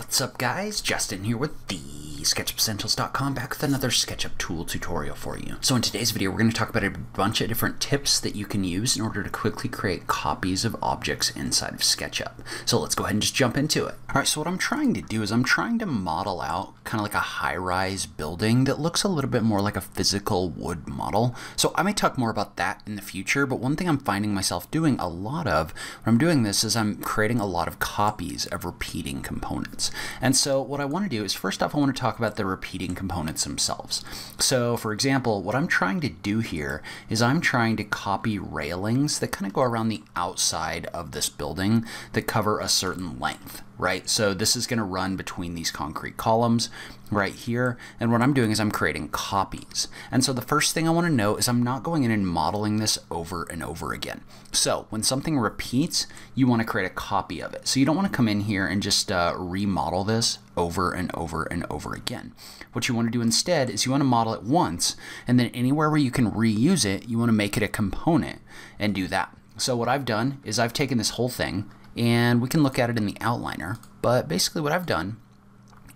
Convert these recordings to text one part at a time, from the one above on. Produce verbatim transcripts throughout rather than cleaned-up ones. What's up, guys? Justin here with the SketchUp Essentials dot com, back with another SketchUp tool tutorial for you. So in today's video, we're going to talk about a bunch of different tips that you can use in order to quickly create copies of objects inside of SketchUp. So let's go ahead and just jump into it. All right, so what I'm trying to do is I'm trying to model out kind of like a high-rise building that looks a little bit more like a physical wood model. So I may talk more about that in the future, but one thing I'm finding myself doing a lot of when I'm doing this is I'm creating a lot of copies of repeating components. And so what I want to do is, first off, I want to talk about the repeating components themselves. So for example, what I'm trying to do here is I'm trying to copy railings that kind of go around the outside of this building that cover a certain length, right? So this is going to run between these concrete columns right here. And what I'm doing is I'm creating copies. And so the first thing I want to know is I'm not going in and modeling this over and over again. So when something repeats, you want to create a copy of it. So you don't want to come in here and just uh, remodel this over and over and over again. What you want to do instead is you want to model it once, and then anywhere where you can reuse it, you want to make it a component and do that. So what I've done is I've taken this whole thing, and we can look at it in the outliner, but basically what I've done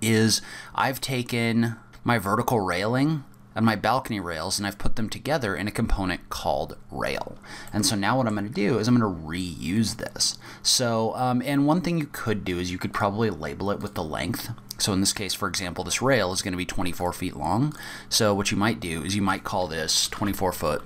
is I've taken my vertical railing and my balcony rails, and I've put them together in a component called rail. And so now what I'm going to do is I'm going to reuse this. So, um, and one thing you could do is you could probably label it with the length. So in this case, for example, this rail is going to be twenty-four feet long. So what you might do is you might call this twenty-four foot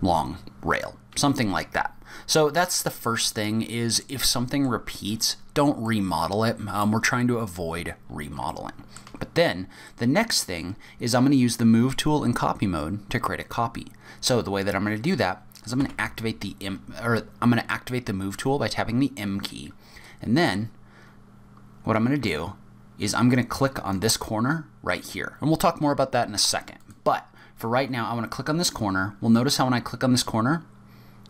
long rail, something like that. So that's the first thing, is if something repeats, don't remodel it. Um, we're trying to avoid remodeling. But then the next thing is I'm going to use the move tool in copy mode to create a copy. So the way that I'm going to do that is I'm going to activate the M, or I'm going to activate the move tool by tapping the M key. And then what I'm going to do is I'm going to click on this corner right here. And we'll talk more about that in a second. But for right now, I want to click on this corner. We'll notice how when I click on this corner,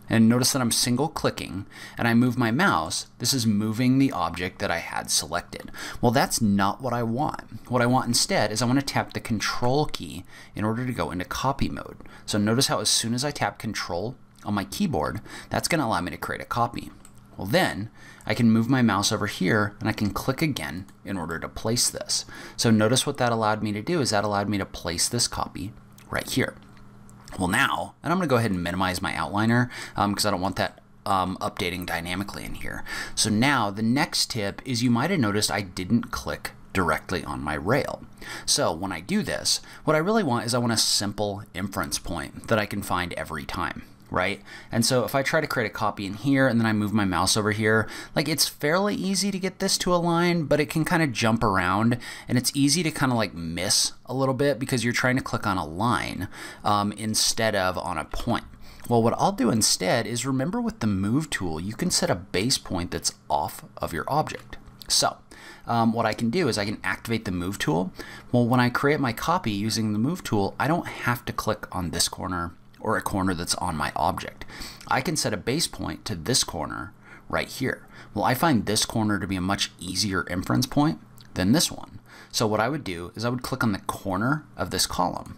and notice that I'm single clicking and I move my mouse, this is moving the object that I had selected. Well, that's not what I want. What I want instead is I want to tap the control key in order to go into copy mode. So notice how as soon as I tap control on my keyboard, that's going to allow me to create a copy. Well, then I can move my mouse over here and I can click again in order to place this. So notice what that allowed me to do is that allowed me to place this copy right here. Well now, and I'm going to go ahead and minimize my outliner because um, I don't want that um, updating dynamically in here. So now the next tip is you might have noticed I didn't click directly on my rail. So when I do this, what I really want is I want a simple inference point that I can find every time, right? And so if I try to create a copy in here and then I move my mouse over here, like it's fairly easy to get this to align, but it can kind of jump around and it's easy to kind of like miss a little bit because you're trying to click on a line um, instead of on a point. Well, what I'll do instead is, remember with the move tool, you can set a base point that's off of your object. So um, what I can do is I can activate the move tool. Well, when I create my copy using the move tool, I don't have to click on this corner or a corner that's on my object. I can set a base point to this corner right here. Well, I find this corner to be a much easier inference point than this one. So what I would do is I would click on the corner of this column.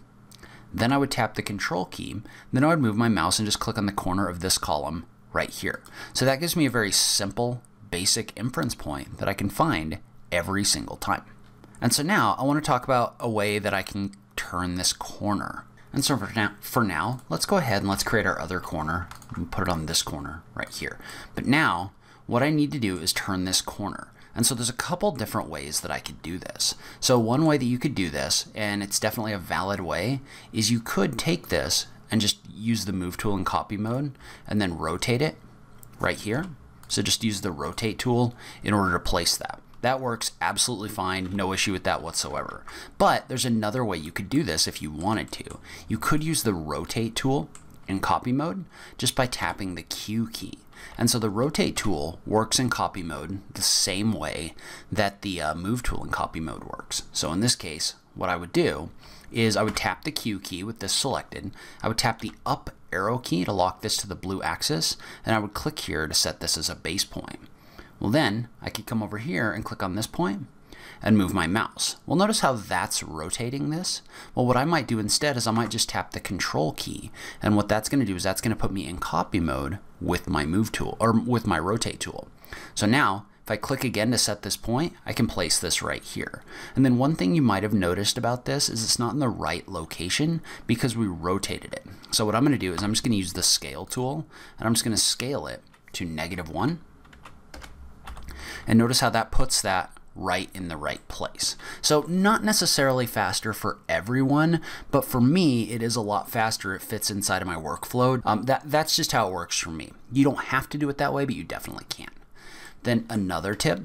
Then I would tap the control key. Then I would move my mouse and just click on the corner of this column right here. So that gives me a very simple, basic inference point that I can find every single time. And so now I want to talk about a way that I can turn this corner. And so for now, for now, let's go ahead and let's create our other corner and put it on this corner right here. But now what I need to do is turn this corner. And so there's a couple different ways that I could do this. So one way that you could do this, and it's definitely a valid way, is you could take this and just use the move tool in copy mode and then rotate it right here. So just use the rotate tool in order to place that. That works absolutely fine, no issue with that whatsoever. But there's another way you could do this if you wanted to. You could use the rotate tool in copy mode just by tapping the Q key. And so the rotate tool works in copy mode the same way that the uh, move tool in copy mode works. So in this case, what I would do is I would tap the Q key with this selected. I would tap the up arrow key to lock this to the blue axis, and I would click here to set this as a base point. Well, then I could come over here and click on this point and move my mouse. Well, notice how that's rotating this. Well, what I might do instead is I might just tap the control key. And what that's going to do is that's going to put me in copy mode with my move tool, or with my rotate tool. So now if If I click again to set this point, I can place this right here. And then one thing you might have noticed about this is it's not in the right location because we rotated it. So what I'm going to do is I'm just going to use the scale tool, and I'm just going to scale it to negative one. And notice how that puts that right in the right place. So not necessarily faster for everyone, but for me it is a lot faster. It fits inside of my workflow. Um, that, that's just how it works for me. You don't have to do it that way, but you definitely can. Then another tip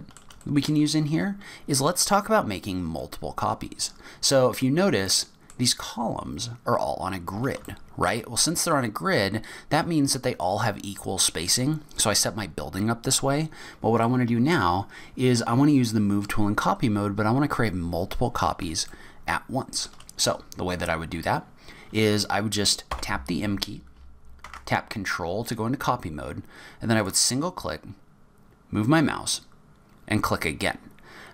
we can use in here is let's talk about making multiple copies. So if you notice, these columns are all on a grid, right? Well, since they're on a grid, that means that they all have equal spacing. So I set my building up this way. But what I want to do now is I want to use the move tool in copy mode, but I want to create multiple copies at once. So the way that I would do that is I would just tap the M key, tap control to go into copy mode, and then I would single click, move my mouse, and click again.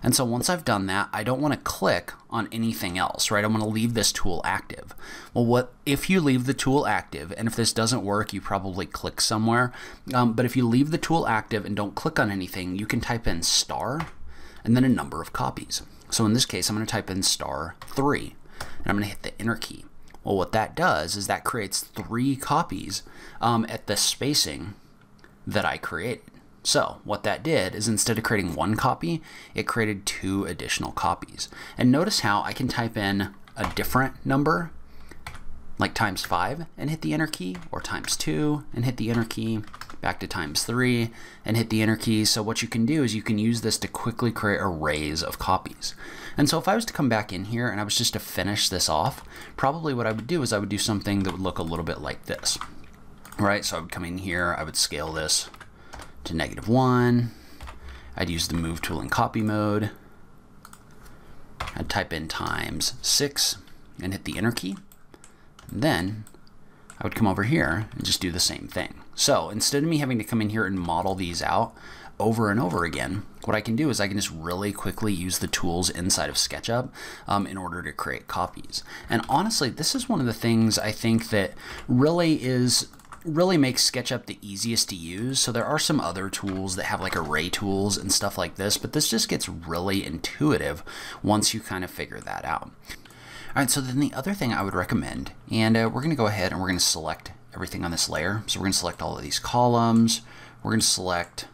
And so once I've done that, I don't want to click on anything else, right? I want to leave this tool active. Well, what if you leave the tool active, and if this doesn't work, you probably click somewhere. Um, but if you leave the tool active and don't click on anything, you can type in star and then a number of copies. So in this case, I'm going to type in star three, and I'm going to hit the enter key. Well, what that does is that creates three copies um, at the spacing that I created. So what that did is instead of creating one copy, it created two additional copies. And notice how I can type in a different number, like times five, and hit the enter key, or times two and hit the enter key, back to times three and hit the enter key. So what you can do is you can use this to quickly create arrays of copies. And so if I was to come back in here and I was just to finish this off, probably what I would do is I would do something that would look a little bit like this, right? So I would come in here, I would scale this to negative one. I'd use the move tool in copy mode. I'd type in times six and hit the enter key. And then I would come over here and just do the same thing. So instead of me having to come in here and model these out over and over again, what I can do is I can just really quickly use the tools inside of SketchUp um, in order to create copies. And honestly, this is one of the things I think that really is really makes SketchUp the easiest to use. So there are some other tools that have like array tools and stuff like this, but this just gets really intuitive once you kind of figure that out. All right, so then the other thing I would recommend, and uh, we're going to go ahead and we're going to select everything on this layer. So we're going to select all of these columns, we're going to select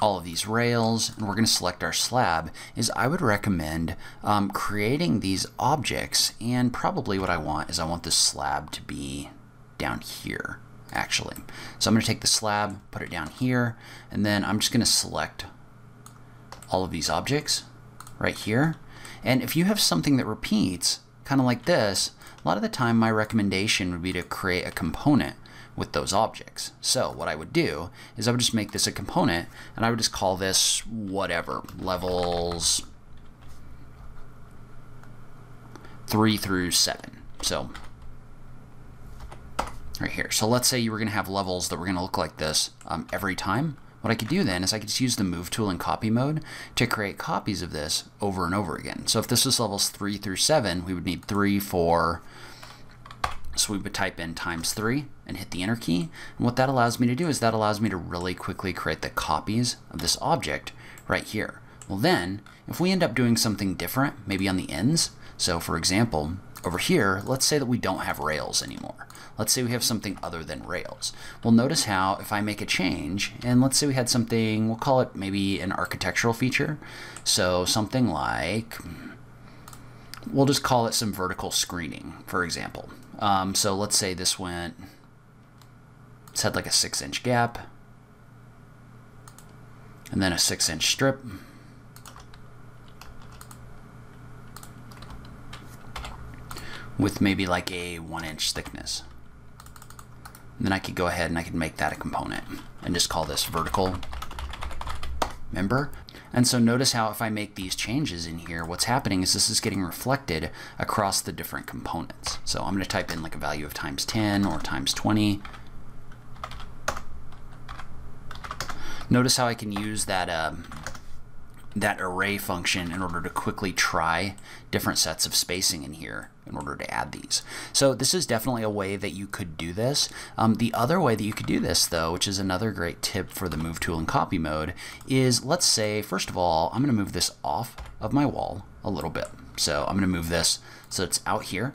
all of these rails, and we're going to select our slab. Is I would recommend um, creating these objects, and probably what I want is I want this slab to be down here actually. So I'm going to take the slab, put it down here, and then I'm just going to select all of these objects right here. And if you have something that repeats kind of like this, a lot of the time my recommendation would be to create a component with those objects. So what I would do is I would just make this a component, and I would just call this whatever, levels three through seven. So right here. So let's say you were going to have levels that were going to look like this um, every time. What I could do then is I could just use the move tool in copy mode to create copies of this over and over again. So if this was levels three through seven, we would need three, four. So we would type in times three and hit the enter key. And what that allows me to do is that allows me to really quickly create the copies of this object right here. Well then, if we end up doing something different, maybe on the ends, so for example, over here, let's say that we don't have rails anymore. Let's say we have something other than rails. Well, notice how if I make a change, and let's say we had something, we'll call it maybe an architectural feature. So something like, we'll just call it some vertical screening, for example. Um, so let's say this went, it's had like a six inch gap, and then a six inch strip. With maybe like a one inch thickness. And then I could go ahead and I could make that a component and just call this vertical member. And so notice how if I make these changes in here, what's happening is this is getting reflected across the different components. So I'm going to type in like a value of times ten or times twenty. Notice how I can use that um, that array function in order to quickly try different sets of spacing in here in order to add these. So this is definitely a way that you could do this. Um, the other way that you could do this though, which is another great tip for the move tool and copy mode, is let's say, first of all, I'm gonna move this off of my wall a little bit. So I'm gonna move this so it's out here.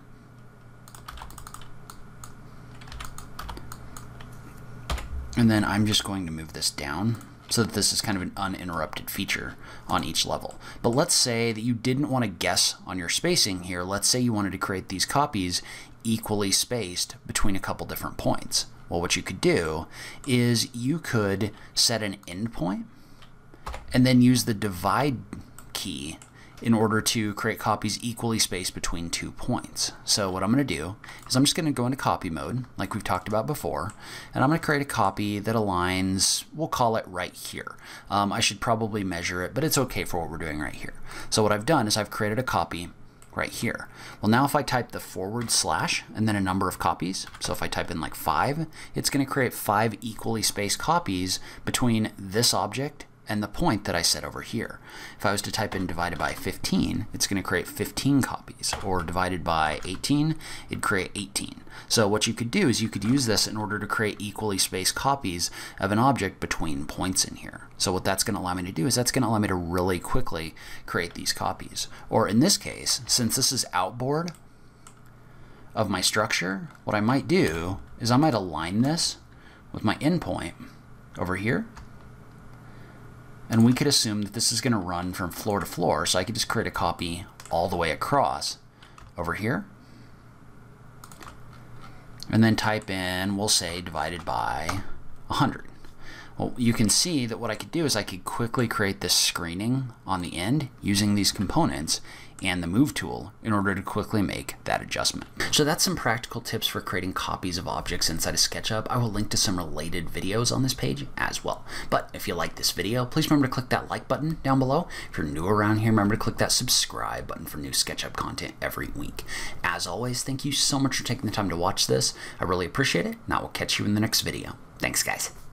And then I'm just going to move this down so that this is kind of an uninterrupted feature on each level. But let's say that you didn't want to guess on your spacing here. Let's say you wanted to create these copies equally spaced between a couple different points. Well, what you could do is you could set an endpoint and then use the divide key in order to create copies equally spaced between two points. So what I'm gonna do is I'm just gonna go into copy mode, like we've talked about before, and I'm gonna create a copy that aligns, we'll call it right here. Um, I should probably measure it, but it's okay for what we're doing right here. So what I've done is I've created a copy right here. Well, now if I type the forward slash and then a number of copies, so if I type in like five, it's gonna create five equally spaced copies between this object and the point that I set over here. If I was to type in divided by fifteen, it's gonna create fifteen copies, or divided by eighteen, it'd create eighteen. So what you could do is you could use this in order to create equally spaced copies of an object between points in here. So what that's gonna allow me to do is that's gonna allow me to really quickly create these copies. Or in this case, since this is outboard of my structure, what I might do is I might align this with my endpoint over here. And we could assume that this is gonna run from floor to floor, so I could just create a copy all the way across over here. And then type in, we'll say divided by one hundred. Well, you can see that what I could do is I could quickly create this screening on the end using these components and the move tool in order to quickly make that adjustment. So that's some practical tips for creating copies of objects inside of SketchUp. I will link to some related videos on this page as well. But if you like this video, please remember to click that like button down below. If you're new around here, remember to click that subscribe button for new SketchUp content every week. As always, thank you so much for taking the time to watch this. I really appreciate it, and I will catch you in the next video. Thanks, guys.